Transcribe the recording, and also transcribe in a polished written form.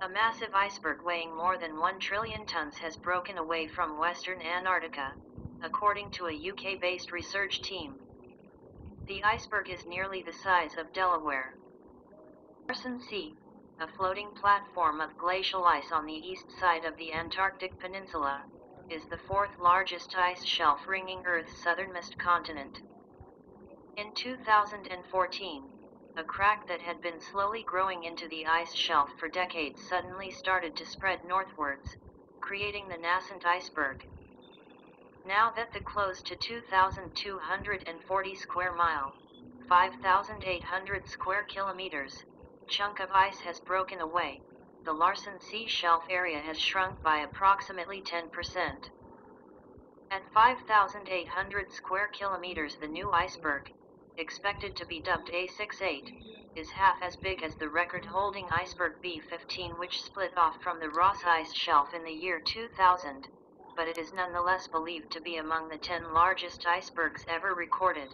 A massive iceberg weighing more than 1 trillion tons has broken away from western Antarctica, according to a UK-based research team. The iceberg is nearly the size of Delaware. Larsen C, a floating platform of glacial ice on the east side of the Antarctic Peninsula, is the fourth largest ice shelf ringing Earth's southernmost continent. In 2014, a crack that had been slowly growing into the ice shelf for decades suddenly started to spread northwards, creating the nascent iceberg. Now that the close to 2,240 square mile, 5,800 square kilometers, chunk of ice has broken away, the Larsen C shelf area has shrunk by approximately 10%. At 5,800 square kilometers, the new iceberg, expected to be dubbed A68, is half as big as the record-holding iceberg B-15, which split off from the Ross Ice Shelf in the year 2000, but it is nonetheless believed to be among the 10 largest icebergs ever recorded.